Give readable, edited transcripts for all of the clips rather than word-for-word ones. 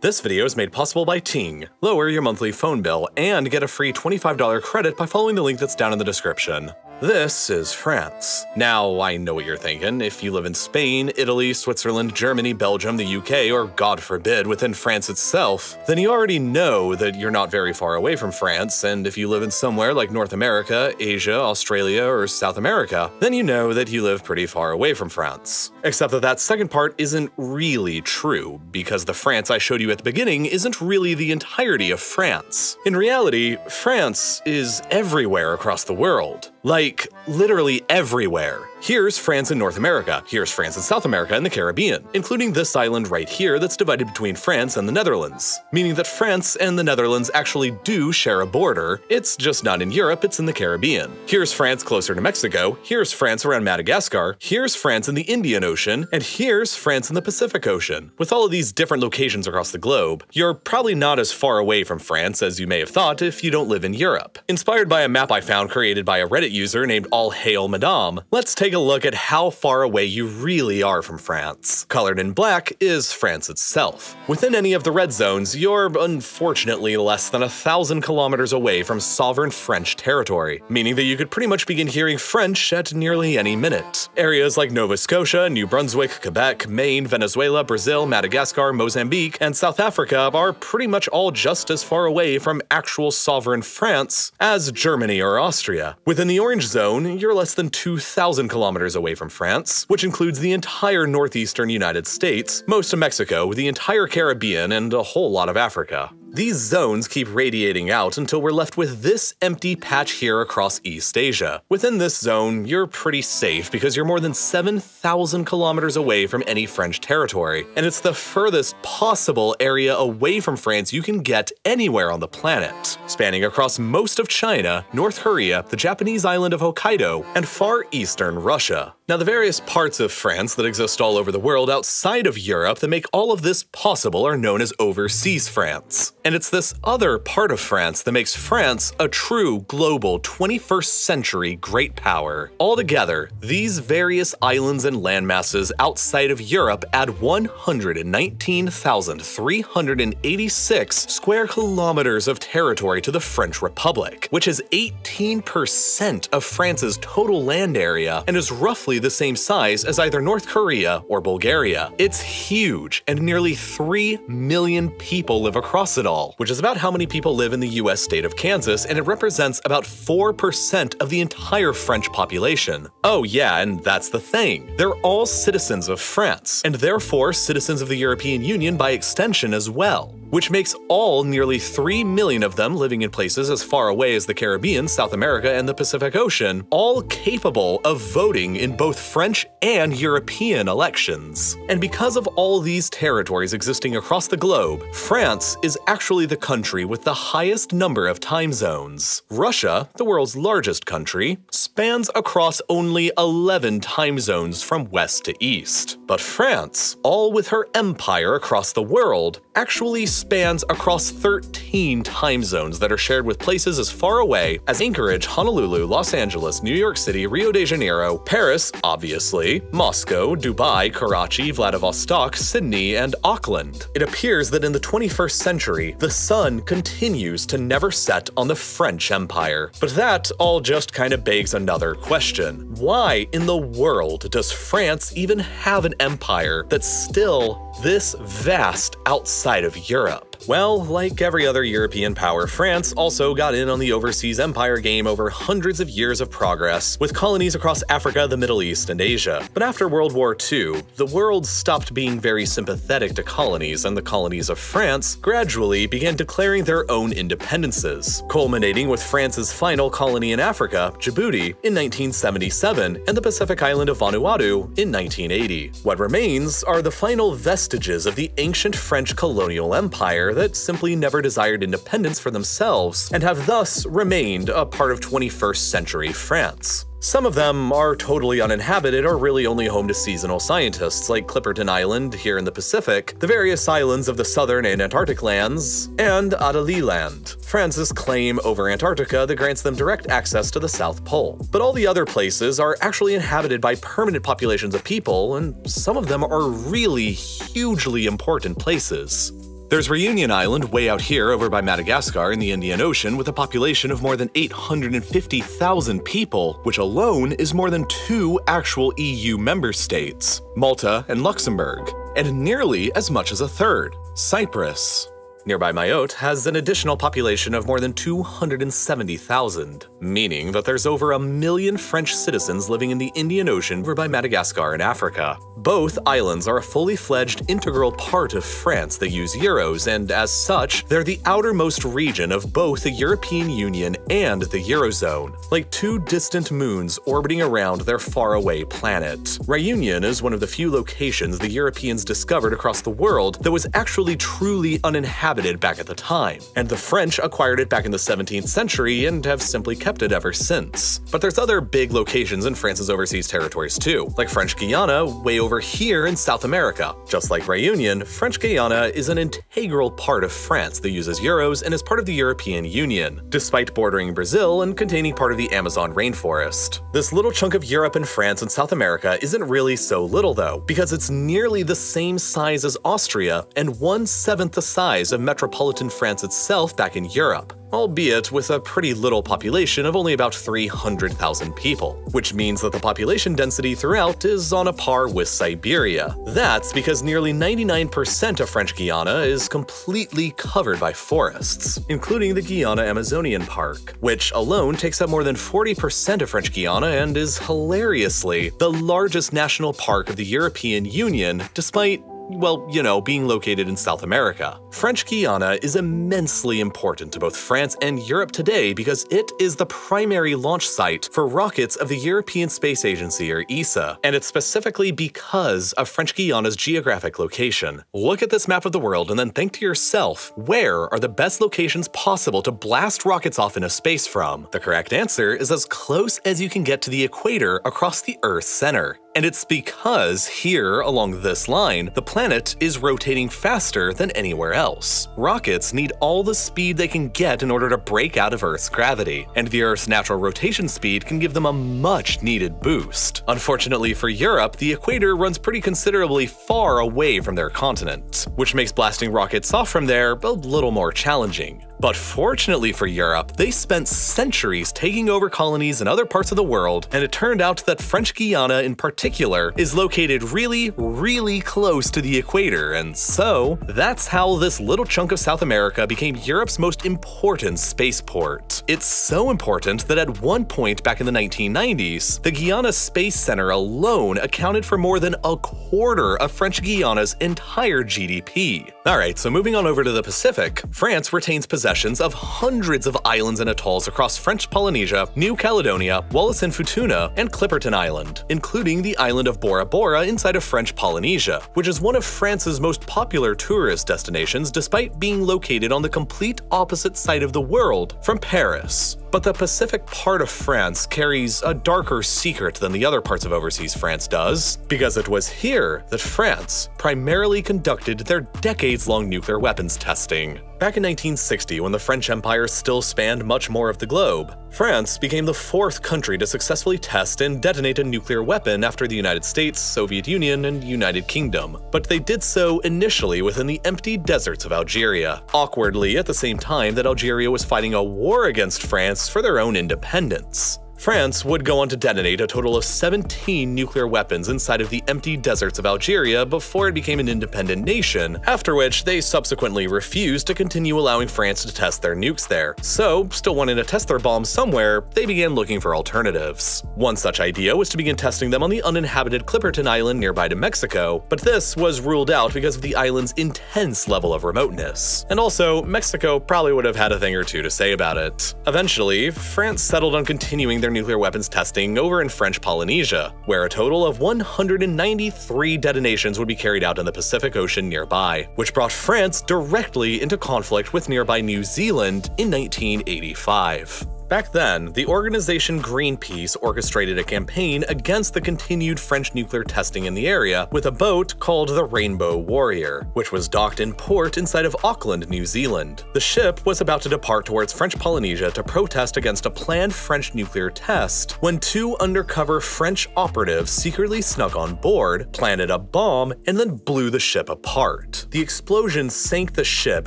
This video is made possible by Ting. Lower your monthly phone bill and get a free $25 credit by following the link that's down in the description. This is France. Now, I know what you're thinking. If you live in Spain, Italy, Switzerland, Germany, Belgium, the UK, or God forbid, within France itself, then you already know that you're not very far away from France, and if you live in somewhere like North America, Asia, Australia, or South America, then you know that you live pretty far away from France. Except that that second part isn't really true, because the France I showed you at the beginning isn't really the entirety of France. In reality, France is everywhere across the world. Like, literally everywhere. Here's France in North America, here's France in South America and the Caribbean, including this island right here that's divided between France and the Netherlands. Meaning that France and the Netherlands actually do share a border, it's just not in Europe, it's in the Caribbean. Here's France closer to Mexico, here's France around Madagascar, here's France in the Indian Ocean, and here's France in the Pacific Ocean. With all of these different locations across the globe, you're probably not as far away from France as you may have thought if you don't live in Europe. Inspired by a map I found created by a Reddit user named All Hail Madame, let's take a look at how far away you really are from France. Colored in black is France itself. Within any of the red zones, you're unfortunately less than 1,000 kilometers away from sovereign French territory, meaning that you could pretty much begin hearing French at nearly any minute. Areas like Nova Scotia, New Brunswick, Quebec, Maine, Venezuela, Brazil, Madagascar, Mozambique, and South Africa are pretty much all just as far away from actual sovereign France as Germany or Austria. Within the orange zone, you're less than 2,000 kilometers away from France, which includes the entire northeastern United States, most of Mexico, the entire Caribbean, and a whole lot of Africa. These zones keep radiating out until we're left with this empty patch here across East Asia. Within this zone, you're pretty safe because you're more than 7,000 kilometers away from any French territory, and it's the furthest possible area away from France you can get anywhere on the planet, spanning across most of China, North Korea, the Japanese island of Hokkaido, and far eastern Russia. Now, the various parts of France that exist all over the world outside of Europe that make all of this possible are known as overseas France. And it's this other part of France that makes France a true global 21st century great power. Altogether, these various islands and landmasses outside of Europe add 119,386 square kilometers of territory to the French Republic, which is 18% of France's total land area and is roughly the same size as either North Korea or Bulgaria. It's huge, and nearly 3 million people live across it all, which is about how many people live in the US state of Kansas, and it represents about 4% of the entire French population. Oh yeah, and that's the thing. They're all citizens of France, and therefore citizens of the European Union by extension as well, which makes all nearly 3 million of them living in places as far away as the Caribbean, South America, and the Pacific Ocean, all capable of voting in both French and European elections. And because of all these territories existing across the globe, France is actually the country with the highest number of time zones. Russia, the world's largest country, spans across only 11 time zones from west to east. But France, all with her empire across the world, actually spans across 13 time zones that are shared with places as far away as Anchorage, Honolulu, Los Angeles, New York City, Rio de Janeiro, Paris, obviously, Moscow, Dubai, Karachi, Vladivostok, Sydney, and Auckland. It appears that in the 21st century, the sun continues to never set on the French Empire. But that all just kind of begs another question. Why in the world does France even have an empire that's still this vast outside of Europe? Well, like every other European power, France also got in on the overseas empire game over hundreds of years of progress, with colonies across Africa, the Middle East, and Asia. But after World War II, the world stopped being very sympathetic to colonies, and the colonies of France gradually began declaring their own independences, culminating with France's final colony in Africa, Djibouti, in 1977, and the Pacific island of Vanuatu in 1980. What remains are the final vestiges of the ancient French colonial empire that simply never desired independence for themselves and have thus remained a part of 21st century France. Some of them are totally uninhabited or really only home to seasonal scientists like Clipperton Island here in the Pacific, the various islands of the southern and Antarctic lands, and Adeliland, France's claim over Antarctica that grants them direct access to the South Pole. But all the other places are actually inhabited by permanent populations of people, and some of them are really hugely important places. There's Réunion Island way out here over by Madagascar in the Indian Ocean with a population of more than 850,000 people, which alone is more than 2 actual EU member states, Malta and Luxembourg, and nearly as much as a third, Cyprus. Nearby Mayotte has an additional population of more than 270,000, meaning that there's over 1 million French citizens living in the Indian Ocean over by Madagascar and Africa. Both islands are a fully fledged integral part of France that use euros, and as such, they're the outermost region of both the European Union and the Eurozone, like 2 distant moons orbiting around their faraway planet. Réunion is one of the few locations the Europeans discovered across the world that was actually truly uninhabited back at the time, and the French acquired it back in the 17th century and have simply kept it ever since. But there's other big locations in France's overseas territories too, like French Guiana way over here in South America. Just like Réunion, French Guiana is an integral part of France that uses euros and is part of the European Union, despite bordering Brazil and containing part of the Amazon rainforest. This little chunk of Europe and France and South America isn't really so little though, because it's nearly the same size as Austria and 1/7 the size of metropolitan France itself back in Europe, albeit with a pretty little population of only about 300,000 people, which means that the population density throughout is on a par with Siberia. That's because nearly 99% of French Guiana is completely covered by forests, including the Guiana Amazonian Park, which alone takes up more than 40% of French Guiana and is hilariously the largest national park of the European Union, despite, well, you know, being located in South America. French Guiana is immensely important to both France and Europe today because it is the primary launch site for rockets of the European Space Agency, or ESA, and it's specifically because of French Guiana's geographic location. Look at this map of the world and then think to yourself, where are the best locations possible to blast rockets off into space from? The correct answer is as close as you can get to the equator across the Earth's center. And it's because here, along this line, the planet is rotating faster than anywhere else. Rockets need all the speed they can get in order to break out of Earth's gravity, and the Earth's natural rotation speed can give them a much-needed boost. Unfortunately for Europe, the equator runs pretty considerably far away from their continent, which makes blasting rockets off from there a little more challenging. But fortunately for Europe, they spent centuries taking over colonies in other parts of the world, and it turned out that French Guiana in particular is located really, really close to the equator, and so that's how this little chunk of South America became Europe's most important spaceport. It's so important that at one point back in the 1990s, the Guiana Space Center alone accounted for more than 1/4 of French Guiana's entire GDP. Alright, so moving on over to the Pacific, France retains possessions of hundreds of islands and atolls across French Polynesia, New Caledonia, Wallis and Futuna, and Clipperton Island, including the island of Bora Bora inside of French Polynesia, which is one of France's most popular tourist destinations despite being located on the complete opposite side of the world from Paris. But the Pacific part of France carries a darker secret than the other parts of overseas France does, because it was here that France primarily conducted their decades-long nuclear weapons testing. Back in 1960, when the French Empire still spanned much more of the globe, France became the 4th country to successfully test and detonate a nuclear weapon after the United States, Soviet Union, and United Kingdom, but they did so initially within the empty deserts of Algeria, awkwardly at the same time that Algeria was fighting a war against France for their own independence. France would go on to detonate a total of 17 nuclear weapons inside of the empty deserts of Algeria before it became an independent nation, after which they subsequently refused to continue allowing France to test their nukes there. So, still wanting to test their bombs somewhere, they began looking for alternatives. One such idea was to begin testing them on the uninhabited Clipperton Island nearby to Mexico, but this was ruled out because of the island's intense level of remoteness. And also, Mexico probably would have had a thing or two to say about it. Eventually, France settled on continuing their nuclear weapons testing over in French Polynesia, where a total of 193 detonations would be carried out in the Pacific Ocean nearby, which brought France directly into conflict with nearby New Zealand in 1985. Back then, the organization Greenpeace orchestrated a campaign against the continued French nuclear testing in the area with a boat called the Rainbow Warrior, which was docked in port inside of Auckland, New Zealand. The ship was about to depart towards French Polynesia to protest against a planned French nuclear test when two undercover French operatives secretly snuck on board, planted a bomb, and then blew the ship apart. The explosion sank the ship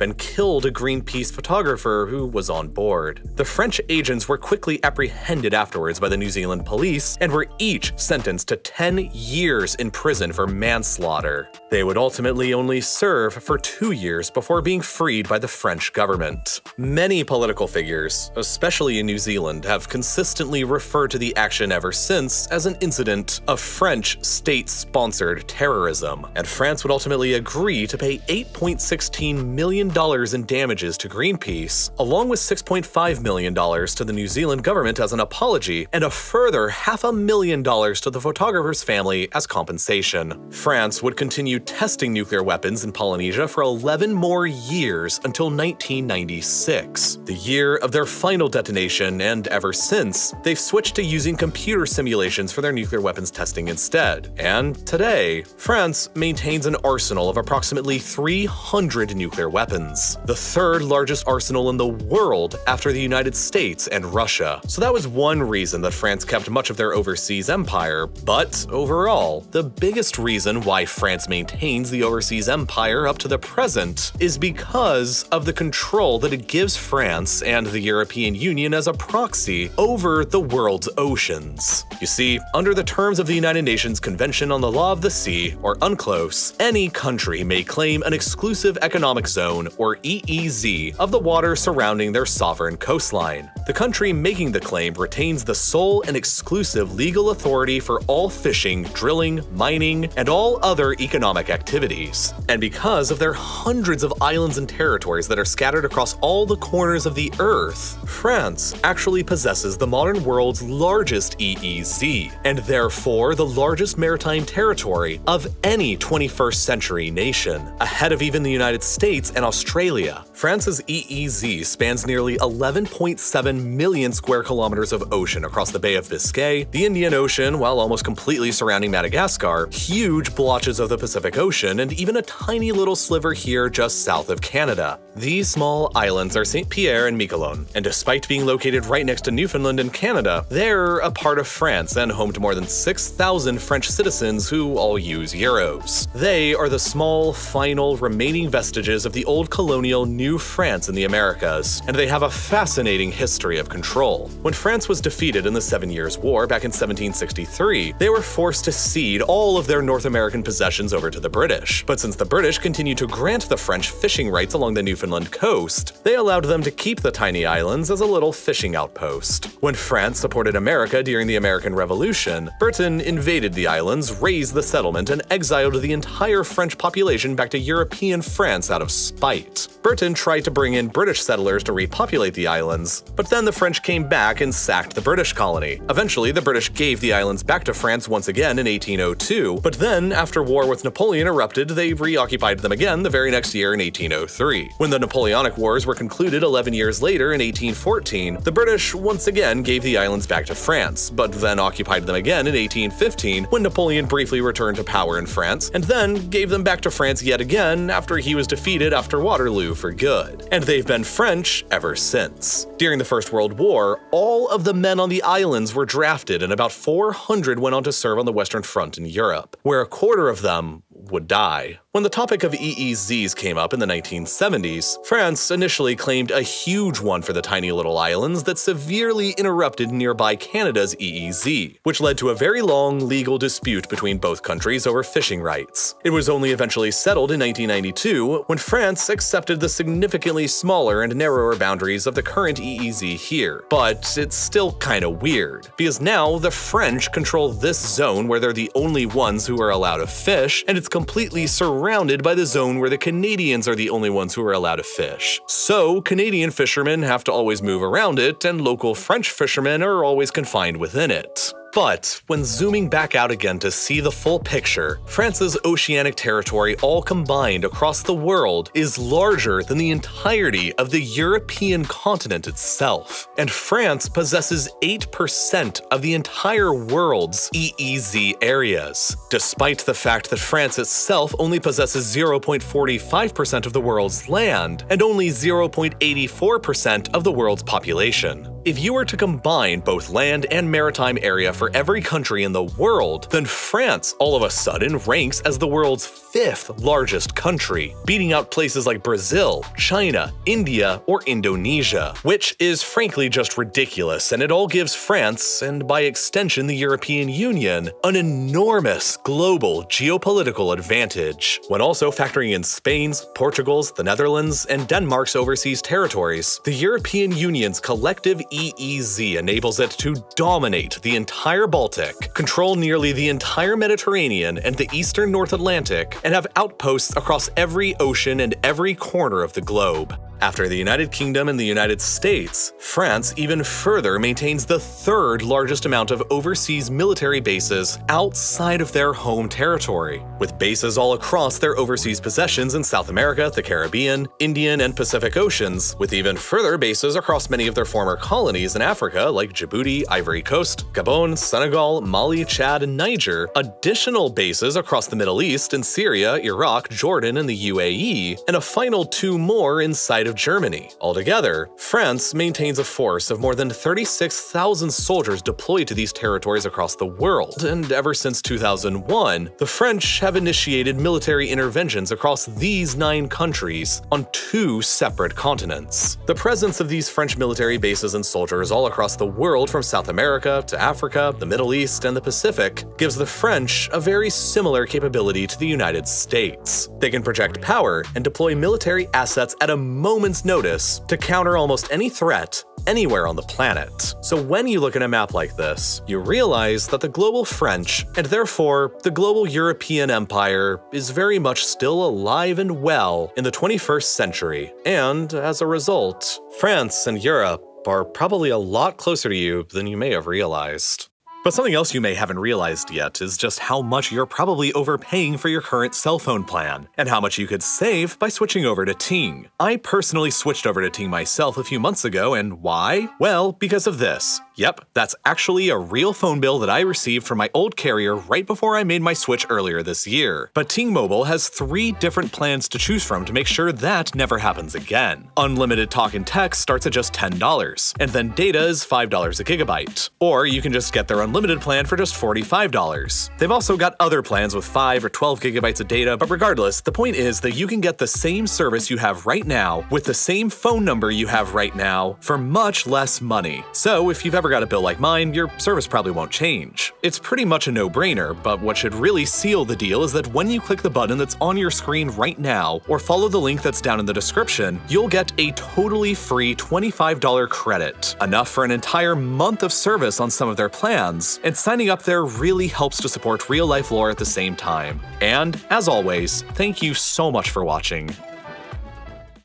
and killed a Greenpeace photographer who was on board. The French agents were quickly apprehended afterwards by the New Zealand police and were each sentenced to 10 years in prison for manslaughter. They would ultimately only serve for 2 years before being freed by the French government. Many political figures, especially in New Zealand, have consistently referred to the action ever since as an incident of French state-sponsored terrorism, and France would ultimately agree to pay $8.16 million in damages to Greenpeace, along with $6.5 million to the New Zealand government as an apology, and a further $500,000 to the photographer's family as compensation. France would continue testing nuclear weapons in Polynesia for 11 more years until 1996, the year of their final detonation, and ever since, they've switched to using computer simulations for their nuclear weapons testing instead. And today, France maintains an arsenal of approximately 300 nuclear weapons, the third largest arsenal in the world after the United States and Russia. So that was one reason that France kept much of their overseas empire, but overall, the biggest reason why France maintains the overseas empire up to the present is because of the control that it gives France and the European Union as a proxy over the world's oceans. You see, under the terms of the United Nations Convention on the Law of the Sea, or UNCLOS, any country may claim an exclusive economic zone, or EEZ, of the water surrounding their sovereign coastline. The country making the claim retains the sole and exclusive legal authority for all fishing, drilling, mining, and all other economic activities. And because of their hundreds of islands and territories that are scattered across all the corners of the earth, France actually possesses the modern world's largest EEZ, and therefore the largest maritime territory of any 21st century nation, ahead of even the United States and Australia. France's EEZ spans nearly 11.7 million square kilometers of ocean across the Bay of Biscay, the Indian Ocean, while almost completely surrounding Madagascar, huge blotches of the Pacific Ocean, and even a tiny little sliver here just south of Canada. These small islands are Saint Pierre and Miquelon, and despite being located right next to Newfoundland and Canada, they're a part of France and home to more than 6,000 French citizens who all use euros. They are the small, final, remaining vestiges of the old colonial New France in the Americas, and they have a fascinating history of control. When France was defeated in the 7 Years' War back in 1763, they were forced to cede all of their North American possessions over to the British. But since the British continued to grant the French fishing rights along the Newfoundland coast, they allowed them to keep the tiny islands as a little fishing outpost. When France supported America during the American Revolution, Britain invaded the islands, raised the settlement, and exiled the entire French population back to European France out of spite. Britain tried to bring in British settlers to repopulate the islands, but then the French came back and sacked the British colony. Eventually, the British gave the islands back to France once again in 1802, but then, after war with Napoleon erupted, they reoccupied them again the very next year in 1803. When the Napoleonic Wars were concluded 11 years later in 1814, the British once again gave the islands back to France, but then occupied them again in 1815 when Napoleon briefly returned to power in France, and then gave them back to France yet again after he was defeated after Waterloo for good. And they've been French ever since. During the First World War, all of the men on the islands were drafted, and about 400 went on to serve on the Western Front in Europe, where a quarter of them would die. When the topic of EEZs came up in the 1970s, France initially claimed a huge one for the tiny little islands that severely interrupted nearby Canada's EEZ, which led to a very long legal dispute between both countries over fishing rights. It was only eventually settled in 1992 when France accepted the significantly smaller and narrower boundaries of the current EEZ here. But it's still kinda weird, because now the French control this zone where they're the only ones who are allowed to fish, and it's completely surrounded by the zone where the Canadians are the only ones who are allowed to fish. So Canadian fishermen have to always move around it, and local French fishermen are always confined within it. But when zooming back out again to see the full picture, France's oceanic territory all combined across the world is larger than the entirety of the European continent itself. And France possesses 8% of the entire world's EEZ areas, despite the fact that France itself only possesses 0.45% of the world's land and only 0.84% of the world's population. If you were to combine both land and maritime area for every country in the world, then France all of a sudden ranks as the world's 5th largest country, beating out places like Brazil, China, India, or Indonesia, which is frankly just ridiculous, and it all gives France, and by extension the European Union, an enormous global geopolitical advantage, when also factoring in Spain's, Portugal's, the Netherlands, and Denmark's overseas territories. The European Union's collective EEZ enables it to dominate the entire Baltic, control nearly the entire Mediterranean and the eastern North Atlantic, and have outposts across every ocean and every corner of the globe. After the United Kingdom and the United States, France even further maintains the 3rd largest amount of overseas military bases outside of their home territory, with bases all across their overseas possessions in South America, the Caribbean, Indian, and Pacific Oceans, with even further bases across many of their former colonies in Africa like Djibouti, Ivory Coast, Gabon, Senegal, Mali, Chad, and Niger, additional bases across the Middle East in Syria, Iraq, Jordan, and the UAE, and a final 2 more inside of Germany. Altogether, France maintains a force of more than 36,000 soldiers deployed to these territories across the world, and ever since 2001, the French have initiated military interventions across these 9 countries on 2 separate continents. The presence of these French military bases and soldiers all across the world, from South America to Africa, the Middle East, and the Pacific, gives the French a very similar capability to the United States. They can project power and deploy military assets at a moment's notice to counter almost any threat anywhere on the planet. So when you look at a map like this, you realize that the global French, and therefore the global European Empire, is very much still alive and well in the 21st century. And as a result, France and Europe are probably a lot closer to you than you may have realized. But something else you may haven't realized yet is just how much you're probably overpaying for your current cell phone plan, and how much you could save by switching over to Ting. I personally switched over to Ting myself a few months ago, and why? Well, because of this. Yep, that's actually a real phone bill that I received from my old carrier right before I made my switch earlier this year. But Ting Mobile has 3 different plans to choose from to make sure that never happens again. Unlimited talk and text starts at just $10, and then data is $5 a gigabyte. Or you can just get their unlimited plan for just $45. They've also got other plans with 5 or 12 gigabytes of data, but regardless, the point is that you can get the same service you have right now with the same phone number you have right now for much less money. So if you've ever got a bill like mine, your service probably won't change. It's pretty much a no-brainer, but what should really seal the deal is that when you click the button that's on your screen right now or follow the link that's down in the description, you'll get a totally free $25 credit, enough for an entire month of service on some of their plans, and signing up there really helps to support real-life lore at the same time. And, as always, thank you so much for watching.